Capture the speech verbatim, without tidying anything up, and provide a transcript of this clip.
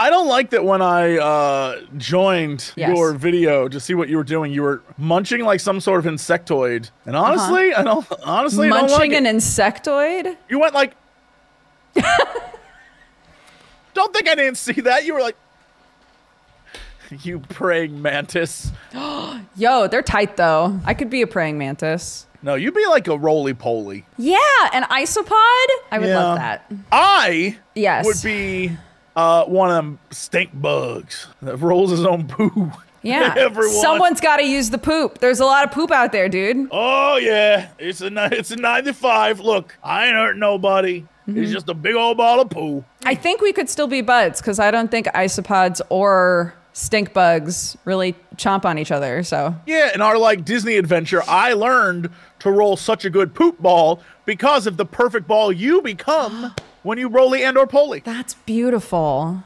I don't like that when I uh, joined yes. your video to see what you were doing, you were munching like some sort of insectoid. And honestly, uh-huh. I don't. Honestly, munching I don't like an it. insectoid. You went like. Don't think I didn't see that. You were like. You praying mantis. Yo, they're tight though. I could be a praying mantis. No, you'd be like a roly-poly. Yeah, an isopod. I would yeah. love that. I yes. would be uh, one of them stink bugs that rolls his own poo. Yeah, everyone. Someone's got to use the poop. There's a lot of poop out there, dude. Oh yeah, it's a it's a ninety-five. Look, I ain't hurt nobody. Mm-hmm. It's just a big old ball of poo. I think we could still be buds because I don't think isopods or stink bugs really chomp on each other, so. Yeah, in our like Disney adventure, I learned to roll such a good poop ball because of the perfect ball you become when you roly and or poly. That's beautiful.